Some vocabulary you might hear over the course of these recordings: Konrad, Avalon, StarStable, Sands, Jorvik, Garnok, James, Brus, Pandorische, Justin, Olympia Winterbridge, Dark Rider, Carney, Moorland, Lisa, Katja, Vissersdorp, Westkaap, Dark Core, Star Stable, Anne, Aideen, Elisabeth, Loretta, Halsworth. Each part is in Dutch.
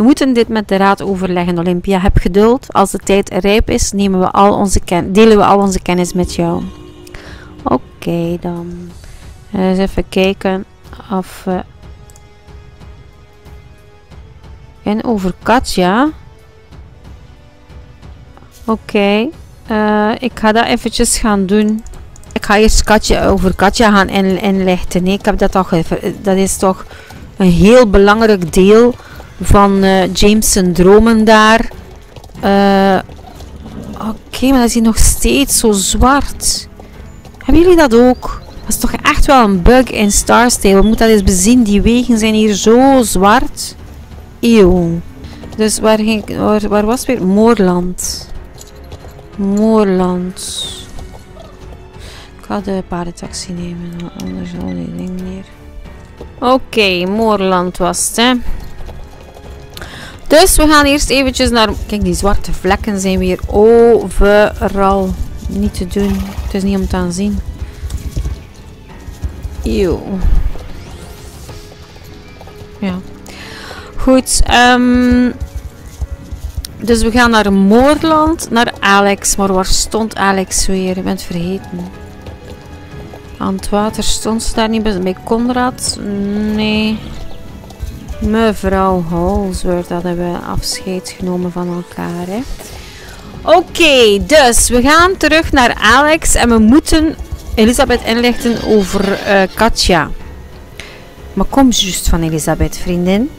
We moeten dit met de raad overleggen, Olympia. Heb geduld. Als de tijd rijp is, delen we al onze kennis met jou. Oké, dan. Eens even kijken of... En over Katja. Oké, ik ga dat eventjes gaan doen. Ik ga eerst Katja over Katja gaan inlichten. Nee, ik heb dat al gegeven. Dat is toch een heel belangrijk deel van James' dromen daar. Oké, maar dat is hier nog steeds zo zwart. Hebben jullie dat ook? Dat is toch echt wel een bug in Star Stable. We moeten dat eens bezien. Die wegen zijn hier zo zwart. Eeuw. Dus waar was het weer? Moorland. Ik ga de paardentaxi nemen, anders al die ding neer. Oké, Moorland was het, hè. Dus we gaan eerst eventjes naar... Kijk, die zwarte vlekken zijn weer overal. Niet te doen. Het is niet om te aan zien. Eeuw. Ja. Goed, dus we gaan naar Moorland, naar Alex. Maar waar stond Alex weer? Ik ben het vergeten. Aan het water stond ze daar niet bij Konrad? Nee. Mevrouw Halsworth, dat hebben we afscheid genomen van elkaar. Oké, dus we gaan terug naar Alex en we moeten Elisabeth inlichten over Katja. Maar kom juist van Elisabeth, vriendin.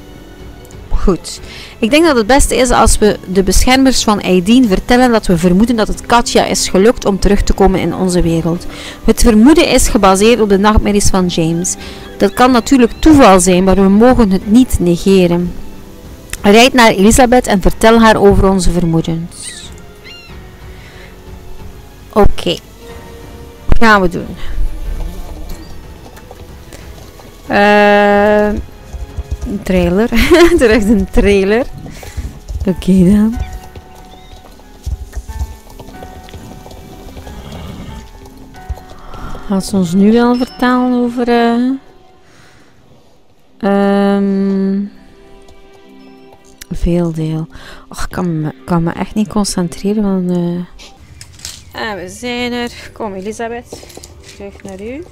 Goed. Ik denk dat het beste is als we de beschermers van Aideen vertellen dat we vermoeden dat het Katja is gelukt om terug te komen in onze wereld. Het vermoeden is gebaseerd op de nachtmerries van James. Dat kan natuurlijk toeval zijn, maar we mogen het niet negeren. Rijd naar Elisabeth en vertel haar over onze vermoedens. Oké. Wat gaan we doen? Een trailer. Terug een trailer. Oké, dan. Gaat ze ons nu wel vertellen over... veel deel. Och, ik kan me echt niet concentreren, want... En we zijn er. Kom, Elisabeth. Terug naar u.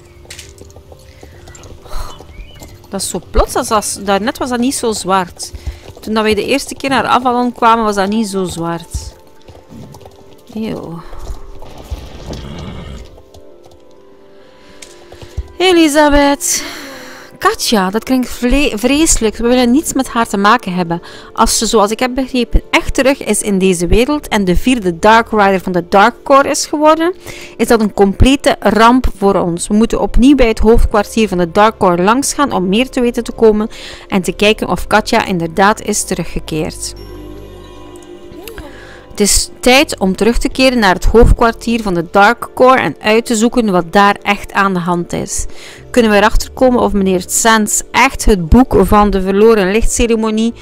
Dat is zo plots, daarnet was dat niet zo zwart. Toen dat wij de eerste keer naar Avalon kwamen, was dat niet zo zwart. Eeuw. Elisabeth. Katja, dat klinkt vreselijk. We willen niets met haar te maken hebben. Als ze, zoals ik heb begrepen, echt terug is in deze wereld en de vierde Dark Rider van de Dark Core is geworden, is dat een complete ramp voor ons. We moeten opnieuw bij het hoofdkwartier van de Dark Core langs gaan om meer te weten te komen en te kijken of Katja inderdaad is teruggekeerd. Het is tijd om terug te keren naar het hoofdkwartier van de Dark Core en uit te zoeken wat daar echt aan de hand is. Kunnen we erachter komen of meneer Sands echt het boek van de verloren lichtceremonie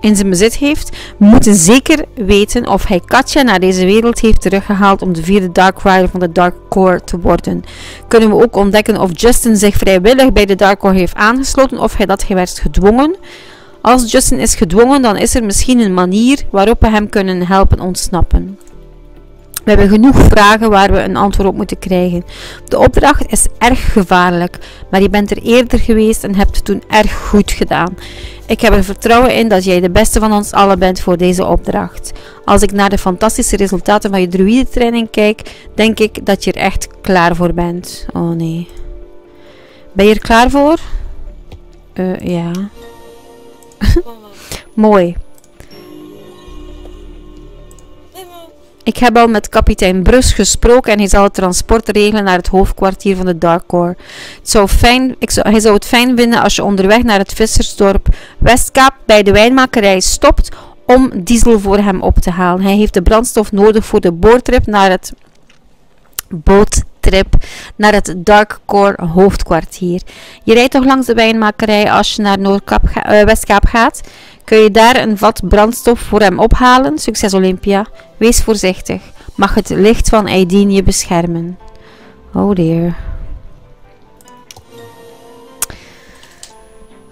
in zijn bezit heeft? We moeten zeker weten of hij Katja naar deze wereld heeft teruggehaald om de vierde Dark Rider van de Dark Core te worden. Kunnen we ook ontdekken of Justin zich vrijwillig bij de Dark Core heeft aangesloten of hij dat werd gedwongen? Als Justin is gedwongen, dan is er misschien een manier waarop we hem kunnen helpen ontsnappen. We hebben genoeg vragen waar we een antwoord op moeten krijgen. De opdracht is erg gevaarlijk, maar je bent er eerder geweest en hebt het toen erg goed gedaan. Ik heb er vertrouwen in dat jij de beste van ons allen bent voor deze opdracht. Als ik naar de fantastische resultaten van je druïdentraining kijk, denk ik dat je er echt klaar voor bent. Oh nee. Ben je er klaar voor? Ja... Mooi. Ik heb al met kapitein Brus gesproken en hij zal het transport regelen naar het hoofdkwartier van de Dark Core. Hij zou het fijn vinden als je onderweg naar het Vissersdorp Westkaap bij de wijnmakerij stopt om diesel voor hem op te halen. Hij heeft de brandstof nodig voor de boottrip naar het Dark Core hoofdkwartier. Je rijdt toch langs de wijnmakerij als je naar Westkaap gaat? Kun je daar een vat brandstof voor hem ophalen? Succes, Olympia. Wees voorzichtig. Mag het licht van Aideen je beschermen? Oh dear.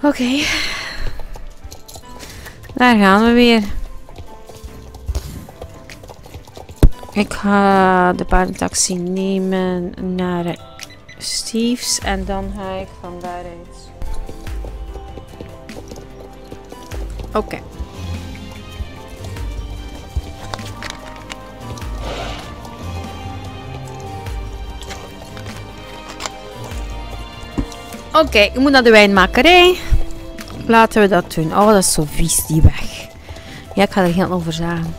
Oké. Daar gaan we weer. Ik ga de paardentaxi nemen naar Steve's en dan ga ik van daaruit. Oké. Oké, ik moet naar de wijnmakerij. Laten we dat doen. Oh, dat is zo vies, die weg. Ja, ik ga er geen over zagen.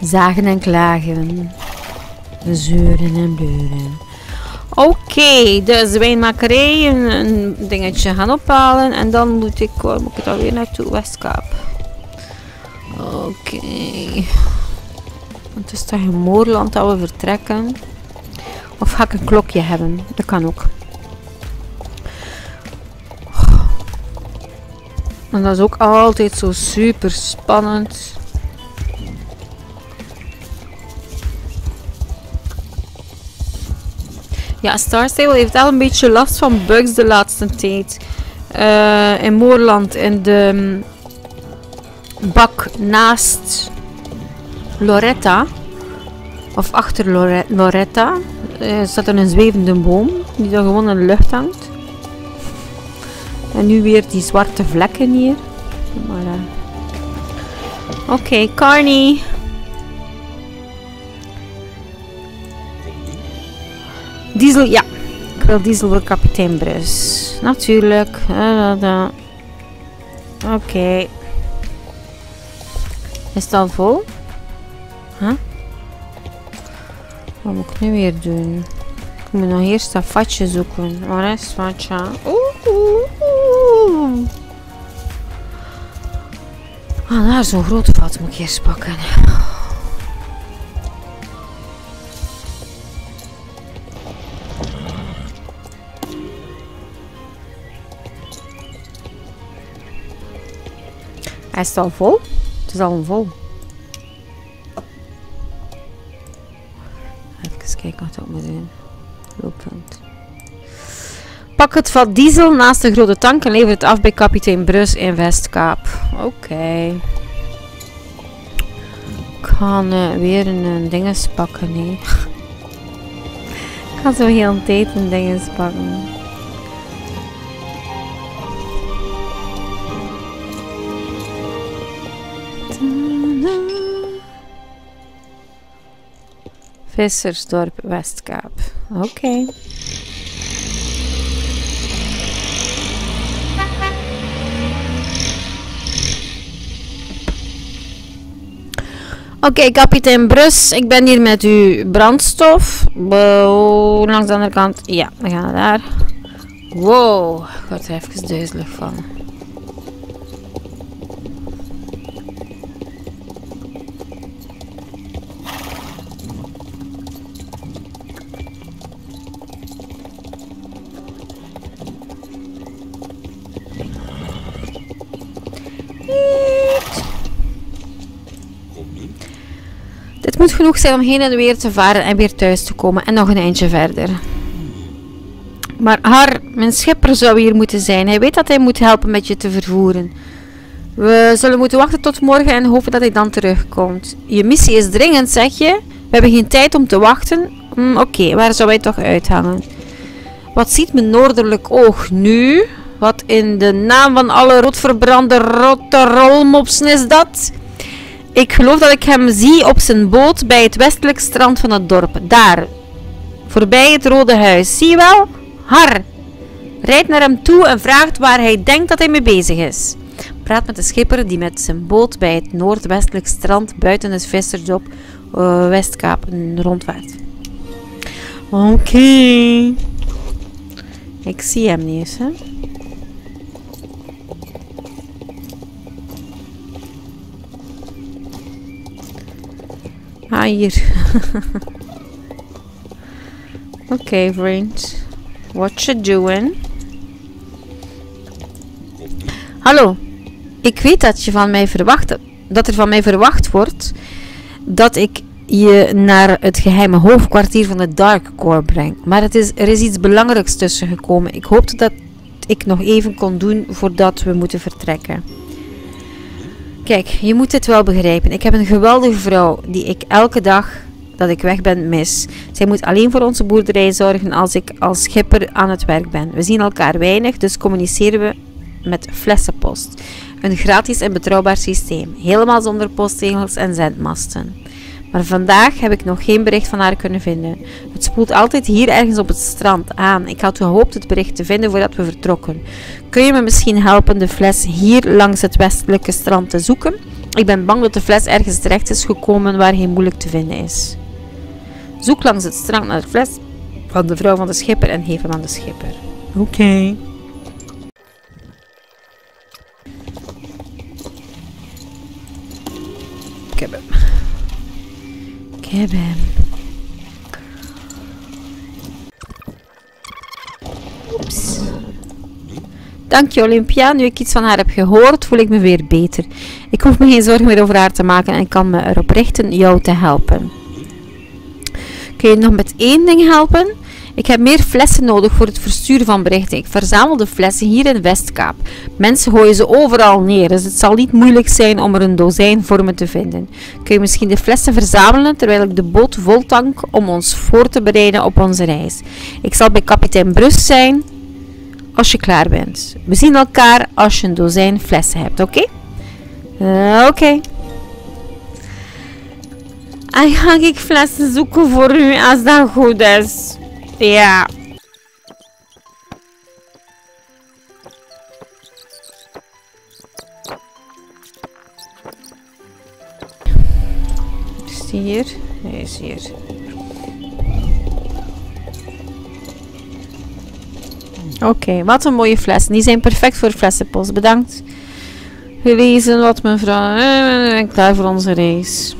Zagen en klagen. Zeuren en beuren. Oké, dus de wijnmakerij. Een dingetje gaan ophalen. En dan moet ik... Waar moet ik dan weer naartoe? Westkaap. Oké. Want het is toch in Moorland dat we vertrekken. Of ga ik een klokje hebben? Dat kan ook. En dat is ook altijd zo super spannend. Ja, StarStable heeft al een beetje last van bugs de laatste tijd. In Moorland, in de bak naast Loretta. Of achter Loretta. Staat er een zwevende boom die dan gewoon in de lucht hangt. En nu weer die zwarte vlekken hier. Oké, Carney. Diesel, ja. Ik wil diesel voor kapitein Brus. Natuurlijk. Oké. Is het al vol? Huh? Wat moet ik nu weer doen? Ik moet nog eerst dat vatje zoeken. Waar is vatje? Oeh. Ah, daar zo'n groot vat moet ik eerst pakken. Hij is al vol? Het is al vol. Kijken wat ik moet doen. Looppunt. Pak het vat diesel naast de grote tank en lever het af bij kapitein Brus in Westkaap. Oké. Ik ga weer een dinges pakken. Nee. Ik ga zo heel een tijd een dinges pakken. Vissersdorp, Westkaap. Oké. Oké, kapitein Brus, ik ben hier met uw brandstof. Wow, langs de andere kant. Ja, we gaan daar. Wow, ik word er even duizelig van. Moet genoeg zijn om heen en weer te varen en weer thuis te komen en nog een eindje verder. Maar Har, mijn schipper zou hier moeten zijn. Hij weet dat hij moet helpen met je te vervoeren. We zullen moeten wachten tot morgen en hopen dat hij dan terugkomt. Je missie is dringend, zeg je? We hebben geen tijd om te wachten. Oké, waar zou hij toch uithangen? Wat ziet mijn noordelijk oog nu? Wat in de naam van alle rotverbrande rotte rolmopsen is dat? Ik geloof dat ik hem zie op zijn boot bij het westelijk strand van het dorp. Daar. Voorbij het rode huis. Zie je wel? Har. Rijd naar hem toe en vraagt waar hij denkt dat hij mee bezig is. Praat met de schipper die met zijn boot bij het noordwestelijk strand buiten het Vissersdorp Westkaap rondvaart. Oké. Ik zie hem niet eens, hè. Ah, hier. Oké, vriend. What you doing? Hallo. Ik weet dat je van mij verwacht... Dat er van mij verwacht wordt... Dat ik je naar het geheime hoofdkwartier van de Dark Core breng. Maar er is iets belangrijks tussen gekomen. Ik hoopte dat ik nog even kon doen voordat we moeten vertrekken. Kijk, je moet dit wel begrijpen. Ik heb een geweldige vrouw die ik elke dag dat ik weg ben mis. Zij moet alleen voor onze boerderij zorgen als ik als schipper aan het werk ben. We zien elkaar weinig, dus communiceren we met flessenpost. Een gratis en betrouwbaar systeem. Helemaal zonder postzegels en zendmasten. Maar vandaag heb ik nog geen bericht van haar kunnen vinden. Het spoelt altijd hier ergens op het strand aan. Ik had gehoopt het bericht te vinden voordat we vertrokken. Kun je me misschien helpen de fles hier langs het westelijke strand te zoeken? Ik ben bang dat de fles ergens terecht is gekomen waar hij moeilijk te vinden is. Zoek langs het strand naar de fles van de vrouw van de schipper en geef hem aan de schipper. Oké. Ik heb hem. Oeps. Dank je, Olympia. Nu ik iets van haar heb gehoord, voel ik me weer beter. Ik hoef me geen zorgen meer over haar te maken en kan me erop richten jou te helpen. Kun je nog met één ding helpen? Ik heb meer flessen nodig voor het versturen van berichten. Ik verzamel de flessen hier in Westkaap. Mensen gooien ze overal neer, dus het zal niet moeilijk zijn om er een dozijn voor me te vinden. Kun je misschien de flessen verzamelen terwijl ik de boot vol tank om ons voor te bereiden op onze reis. Ik zal bij kapitein Brus zijn als je klaar bent. We zien elkaar als je een dozijn flessen hebt, oké? Oké. En ga ik flessen zoeken voor u als dat goed is. Ja. Is die hier? Nee, is hier. Oké, wat een mooie flessen. Die zijn perfect voor flessenpost. Bedankt. Gelezen wat mevrouw. En klaar voor onze race.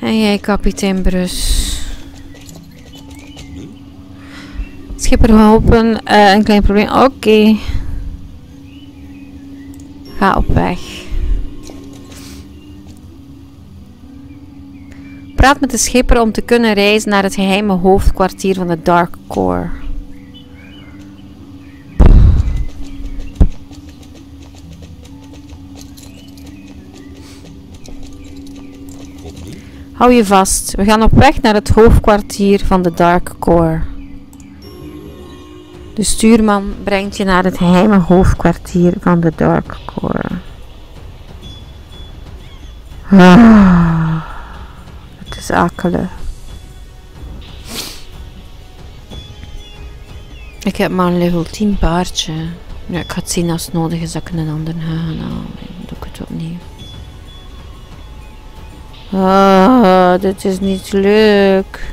En jij, kapitein Brus. Schipper geholpen, een klein probleem. Oké. Ga op weg. Praat met de schipper om te kunnen reizen naar het geheime hoofdkwartier van de Dark Core. Hou je vast. We gaan op weg naar het hoofdkwartier van de Dark Core. De stuurman brengt je naar het geheime hoofdkwartier van de Dark Core. Ah, het is akelig. Ik heb maar een level 10 paardje. Ja, ik ga het zien als het nodig is dat ik een ander ga halen. Nou, doe ik het opnieuw. Ah, dit is niet leuk.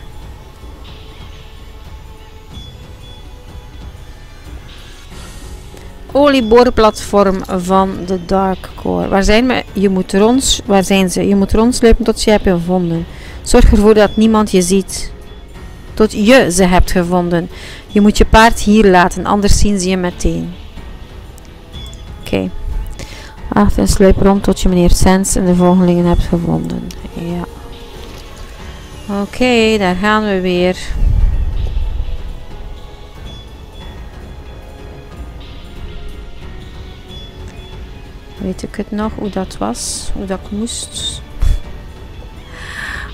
Olieboorplatform van de Dark Core. Waar zijn we? Waar zijn ze? Je moet rondslopen tot je hebt gevonden. Zorg ervoor dat niemand je ziet. Tot je ze hebt gevonden. Je moet je paard hier laten, anders zien ze je meteen. Oké. Wacht en sluip rond tot je meneer Sands en de volgelingen hebt gevonden. Ja. Oké, daar gaan we weer. Weet ik het nog, hoe dat was, hoe dat ik moest.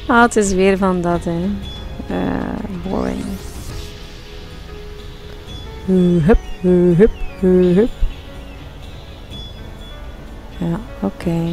Ah, het is weer van dat, hè. Boring. Hup, hup, hup. Ja, oké.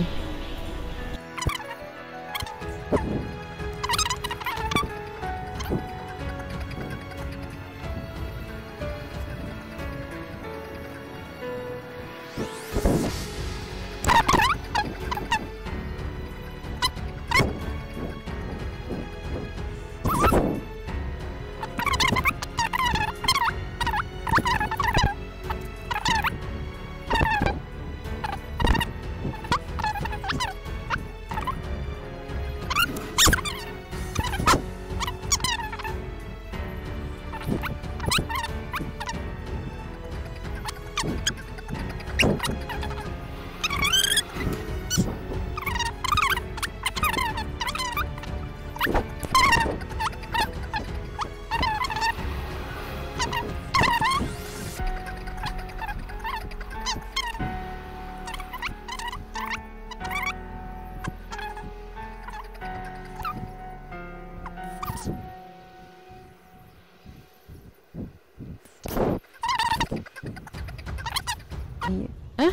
hier. Hè? Huh?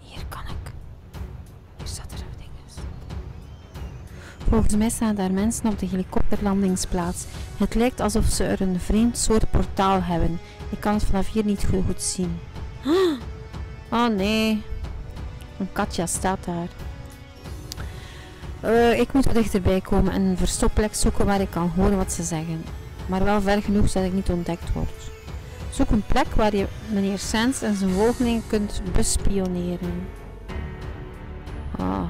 Hier kan ik. Hier zat er een ding. Volgens mij staan daar mensen op de helikopterlandingsplaats. Het lijkt alsof ze er een vreemd soort portaal hebben. Ik kan het vanaf hier niet goed zien. Oh nee. Een Katja staat daar. Ik moet wat dichterbij komen en een verstopplek zoeken waar ik kan horen wat ze zeggen. Maar wel ver genoeg zodat ik niet ontdekt word. Zoek een plek waar je meneer Sands en zijn volgelingen kunt bespioneren. Oh.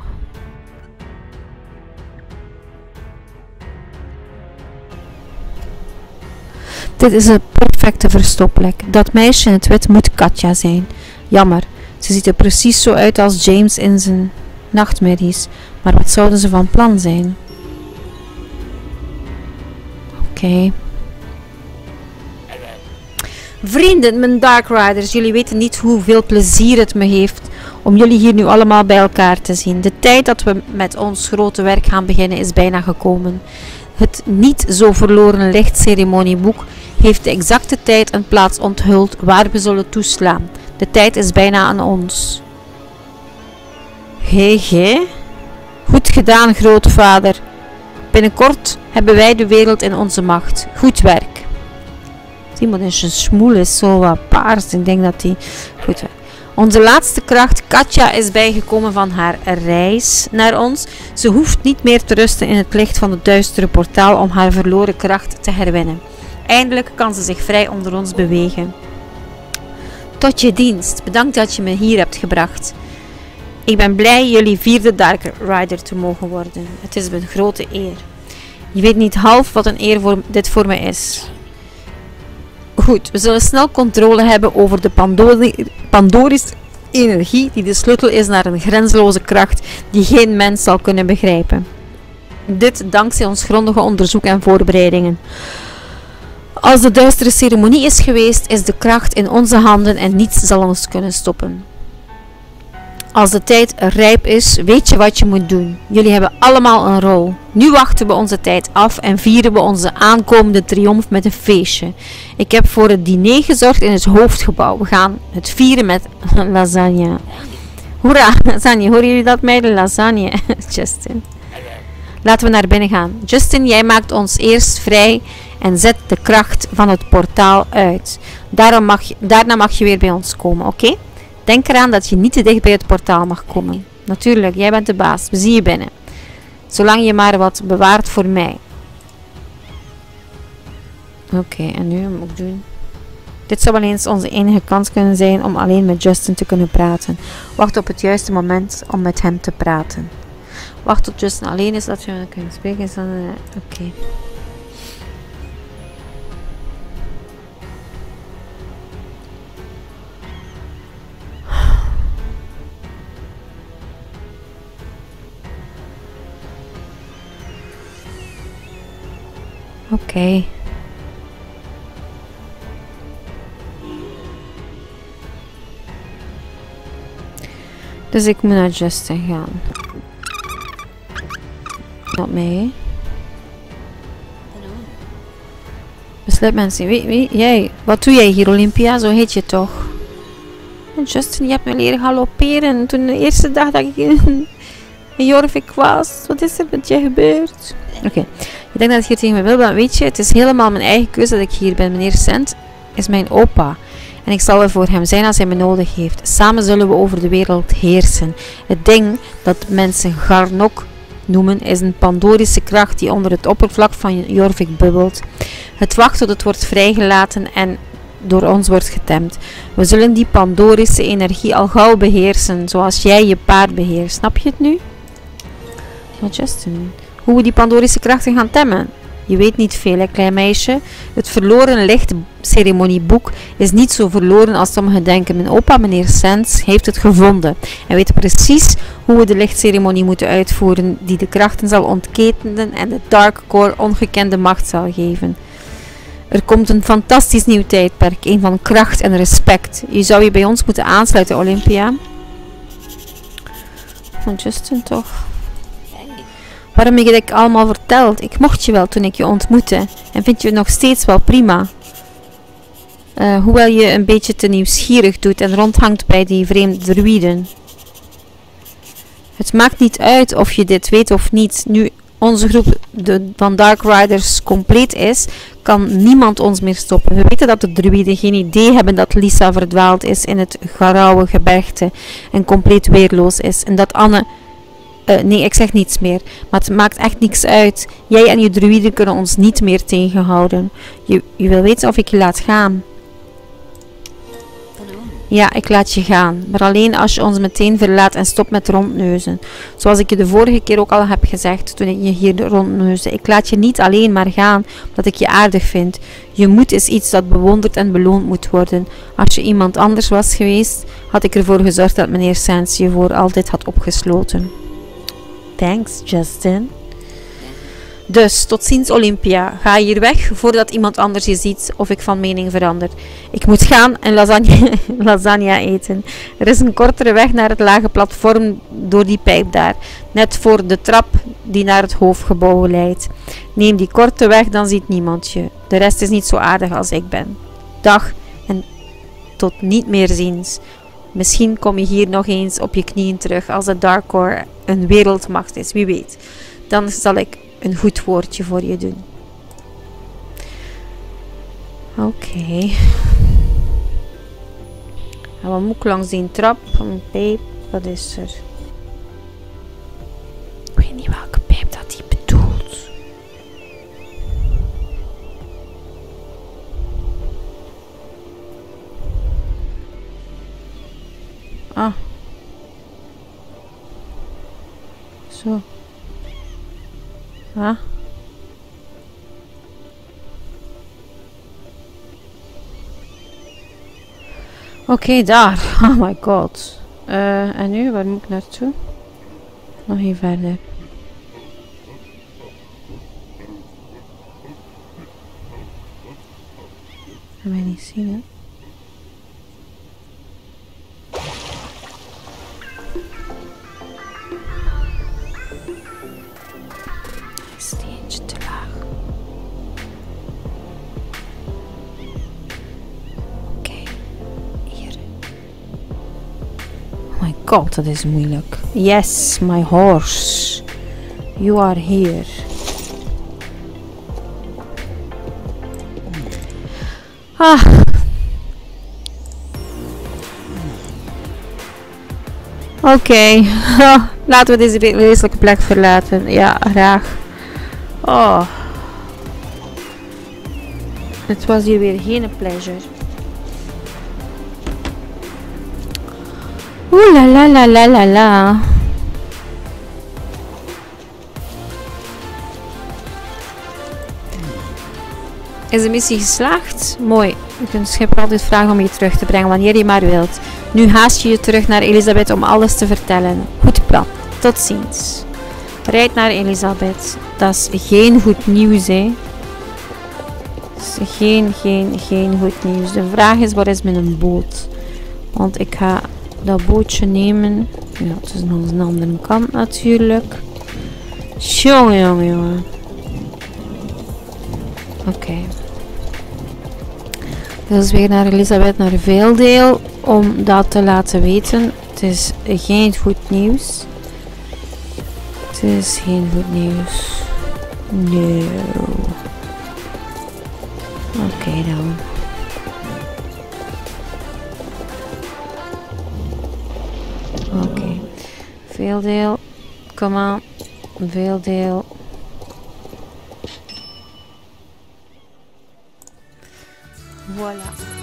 Dit is een perfecte verstopplek. Dat meisje in het wit moet Katja zijn. Jammer, ze ziet er precies zo uit als James in zijn nachtmerries. Maar wat zouden ze van plan zijn? Oké. Vrienden, mijn Dark Riders, jullie weten niet hoeveel plezier het me heeft om jullie hier nu allemaal bij elkaar te zien. De tijd dat we met ons grote werk gaan beginnen is bijna gekomen. Het niet zo verloren lichtceremonieboek heeft de exacte tijd en plaats onthuld waar we zullen toeslaan. De tijd is bijna aan ons. GG. Goed gedaan, grootvader. Binnenkort hebben wij de wereld in onze macht. Goed werk. Iemand in zijn smoel is zo wat paars. Ik denk dat die... Goed werk. Onze laatste kracht, Katja, is bijgekomen van haar reis naar ons. Ze hoeft niet meer te rusten in het licht van het duistere portaal om haar verloren kracht te herwinnen. Eindelijk kan ze zich vrij onder ons bewegen. Tot je dienst. Bedankt dat je me hier hebt gebracht. Ik ben blij jullie vierde Dark Rider te mogen worden. Het is een grote eer. Je weet niet half wat een eer dit voor mij is. Goed, we zullen snel controle hebben over de Pandorische energie die de sleutel is naar een grenzeloze kracht die geen mens zal kunnen begrijpen. Dit dankzij ons grondige onderzoek en voorbereidingen. Als de duistere ceremonie is geweest, is de kracht in onze handen en niets zal ons kunnen stoppen. Als de tijd rijp is, weet je wat je moet doen. Jullie hebben allemaal een rol. Nu wachten we onze tijd af en vieren we onze aankomende triomf met een feestje. Ik heb voor het diner gezorgd in het hoofdgebouw. We gaan het vieren met lasagne. Hoera, lasagne. Horen jullie dat, meiden? Lasagne. Justin. Laten we naar binnen gaan. Justin, jij maakt ons eerst vrij en zet de kracht van het portaal uit. Daarna mag je weer bij ons komen, oké? Okay? Denk eraan dat je niet te dicht bij het portaal mag komen. Natuurlijk, jij bent de baas. We zien je binnen. Zolang je maar wat bewaart voor mij. Oké, en nu moet ik doen. Dit zou wel eens onze enige kans kunnen zijn om alleen met Justin te kunnen praten. Wacht op het juiste moment om met hem te praten. Wacht tot Justin alleen is, dat je hem kunt spreken. Oké. Oké. Dus ik moet naar Justin gaan. Help mij. Besluit mensen, jij, wat doe jij hier, Olympia? Zo heet je toch? Justin, je hebt me leren galopperen toen de eerste dag dat ik in Jorvik was. Wat is er met je gebeurd? Oké. Ik denk dat je hier tegen me wil, maar weet je, het is helemaal mijn eigen keuze dat ik hier ben. Meneer Sands is mijn opa. En ik zal er voor hem zijn als hij me nodig heeft. Samen zullen we over de wereld heersen. Het ding dat mensen Garnok noemen, is een Pandorische kracht die onder het oppervlak van Jorvik bubbelt. Het wacht tot het wordt vrijgelaten en door ons wordt getemd. We zullen die Pandorische energie al gauw beheersen, zoals jij je paard beheerst. Snap je het nu? Wat Justin... Hoe we die Pandorische krachten gaan temmen? Je weet niet veel, hè, klein meisje. Het verloren lichtceremonieboek is niet zo verloren als sommigen denken. Mijn opa, meneer Sands, heeft het gevonden. Hij weet precies hoe we de lichtceremonie moeten uitvoeren, die de krachten zal ontketenen en de Dark Core ongekende macht zal geven. Er komt een fantastisch nieuw tijdperk, een van kracht en respect. Je zou je bij ons moeten aansluiten, Olympia. Van Justin, toch? Waarom heb je dit allemaal verteld? Ik mocht je wel toen ik je ontmoette. En vind je het nog steeds wel prima? hoewel je een beetje te nieuwsgierig doet en rondhangt bij die vreemde druïden. Het maakt niet uit of je dit weet of niet. Nu onze groep van Dark Riders compleet is, kan niemand ons meer stoppen. We weten dat de druïden geen idee hebben dat Lisa verdwaald is in het grauwe gebergte en compleet weerloos is. En dat Anne... nee, ik zeg niets meer. Maar het maakt echt niks uit. Jij en je druïden kunnen ons niet meer tegenhouden. Je wil weten of ik je laat gaan. Ja, ik laat je gaan. Maar alleen als je ons meteen verlaat en stopt met rondneuzen. Zoals ik je de vorige keer ook al heb gezegd toen ik je hier rondneusde. Ik laat je niet alleen maar gaan omdat ik je aardig vind. Je moed is iets dat bewonderd en beloond moet worden. Als je iemand anders was geweest, had ik ervoor gezorgd dat meneer Sands je voor altijd had opgesloten. Thanks, Justin. Dus, tot ziens Olympia. Ga hier weg voordat iemand anders je ziet of ik van mening verander. Ik moet gaan en lasagne eten. Er is een kortere weg naar het lage platform door die pijp daar. Net voor de trap die naar het hoofdgebouw leidt. Neem die korte weg, dan ziet niemand je. De rest is niet zo aardig als ik ben. Dag en tot niet meer ziens. Misschien kom je hier nog eens op je knieën terug als de Dark Core een wereldmacht is. Wie weet. Dan zal ik een goed woordje voor je doen. Oké. En wat moet ik langs die trap? Een pijp. Wat is er? Ik weet niet welke pijp dat die bedoelt. Ah. Zo. Huh? Oké, daar. Oh my god. En nu, waar moet ik naartoe? Nog hier verder. Dat kan mij niet zien, hè? God, dat is moeilijk. Yes, my horse. You are here. Ah. Oké. Laten we deze vreselijke plek verlaten. Ja, graag. Oh. Het was hier weer geen pleasure. Oeh la la la la la la. Is de missie geslaagd? Mooi. Je kunt Schipper altijd vragen om je terug te brengen wanneer je maar wilt. Nu haast je je terug naar Elisabeth om alles te vertellen. Goed plan. Tot ziens. Rijd naar Elisabeth. Dat is geen goed nieuws, hè. Dat is geen goed nieuws. De vraag is, waar is mijn boot? Want ik ga... dat bootje nemen. Ja, het is nog een andere kant natuurlijk. Jongen, jongen, jongen. Oké. Dus weer naar Elisabeth, naar Veeldeel. Om dat te laten weten. Het is geen goed nieuws. Het is geen goed nieuws. Nee. Oké dan. Oké. Veeldeel. Kom aan. Veeldeel. Voilà.